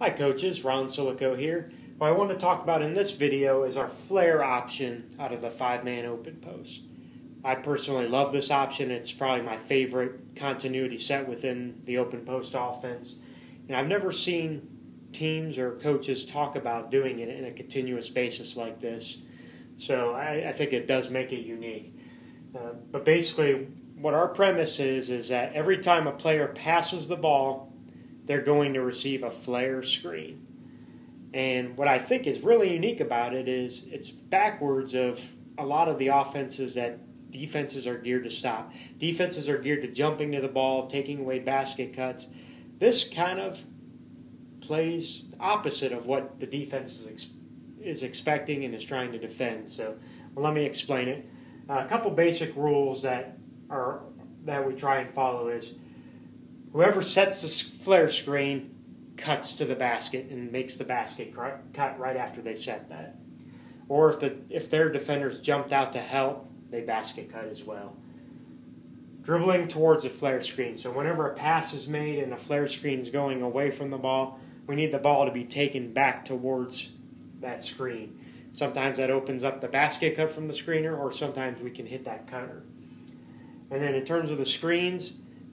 Hi coaches, Ron Silico here. What I want to talk about in this video is our flare option out of the 5-man open post. I personally love this option. It's probably my favorite continuity set within the open post offense. And I've never seen teams or coaches talk about doing it in a continuous basis like this. So I think it does make it unique. But basically what our premise is that every time a player passes the ball, they're going to receive a flare screen. And what I think is really unique about it is it's backwards of a lot of the offenses that defenses are geared to stop. Defenses are geared to jumping to the ball, taking away basket cuts. This kind of plays opposite of what the defense is expecting and is trying to defend. So let me explain it. A couple basic rules that we try and follow is whoever sets the flare screen cuts to the basket and makes the basket cut right after they set that. Or if their defenders jumped out to help, they basket cut as well. Dribbling towards the flare screen. So whenever a pass is made and a flare screen is going away from the ball, we need the ball to be taken back towards that screen. Sometimes that opens up the basket cut from the screener, or sometimes we can hit that cutter. And then in terms of the screens,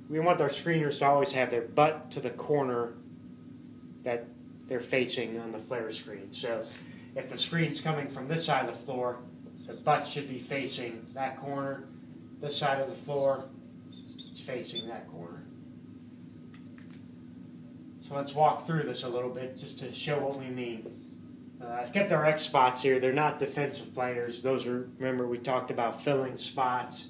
we want our screeners to always have their butt to the corner that they're facing on the flare screen. So if the screen's coming from this side of the floor, the butt should be facing that corner. This side of the floor, it's facing that corner. So let's walk through this a little bit just to show what we mean. I've kept our X spots here. They're not defensive players. Those are, remember, we talked about filling spots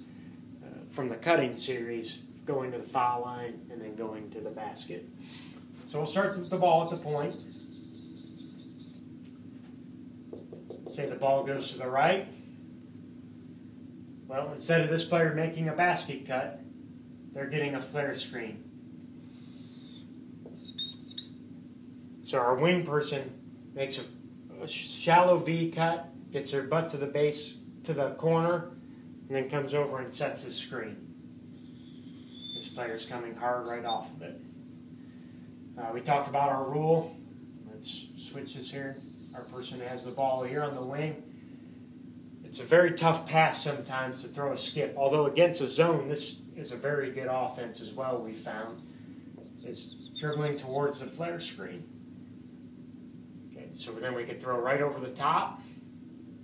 from the cutting series, going to the foul line, and then going to the basket. So we'll start with the ball at the point. Say the ball goes to the right. Well, instead of this player making a basket cut, they're getting a flare screen. So our wing person makes a shallow V cut, gets their butt to the base, to the corner, and then comes over and sets his screen. This player's coming hard right off of it. We talked about our rule. Let's switch this here. Our person has the ball here on the wing. It's a very tough pass sometimes to throw a skip. Although against a zone, this is a very good offense as well, we found. It's dribbling towards the flare screen. Okay, so then we could throw right over the top,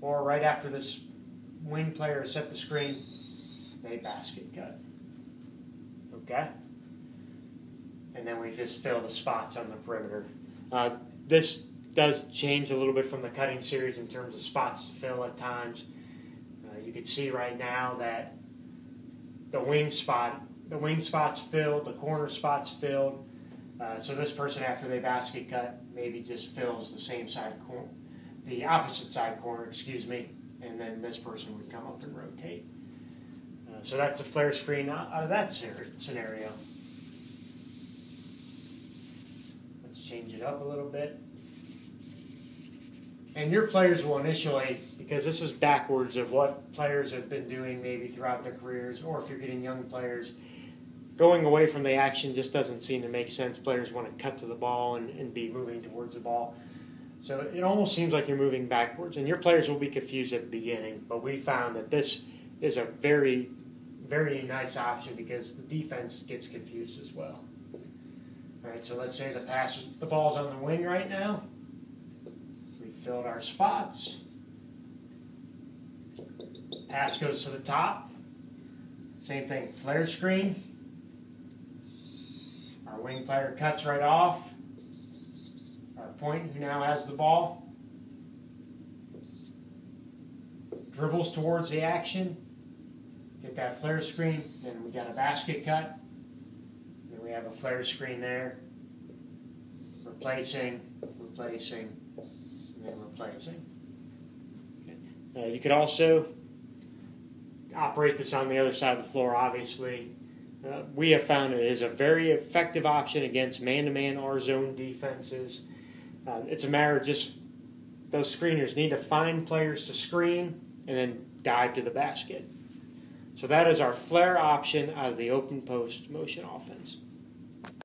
or right after this wing player set the screen, they basket cut. Okay, and then we just fill the spots on the perimeter. This does change a little bit from the cutting series in terms of spots to fill at times. You can see right now that the wing spot's filled, the corner spot's filled. So this person, after they basket cut, maybe just fills the same side corner, the opposite side corner, excuse me, and then this person would come up and rotate. So that's a flare screen out of that scenario. Let's change it up a little bit. And your players will initially, because this is backwards of what players have been doing maybe throughout their careers, or if you're getting young players, going away from the action just doesn't seem to make sense. Players want to cut to the ball and be moving towards the ball. So it almost seems like you're moving backwards. And your players will be confused at the beginning, but we found that this is a very, very nice option because the defense gets confused as well. All right, so let's say the ball's on the wing right now. We filled our spots. Pass goes to the top. Same thing, flare screen. Our wing player cuts right off. Our point, who now has the ball, dribbles towards the action. Get that flare screen, then we got a basket cut. Then we have a flare screen there. Replacing, replacing, and then replacing. Okay. You could also operate this on the other side of the floor, obviously. We have found it is a very effective option against man-to-man or zone defenses. It's a matter of just those screeners need to find players to screen and then dive to the basket. So that is our flare option out of the open post motion offense.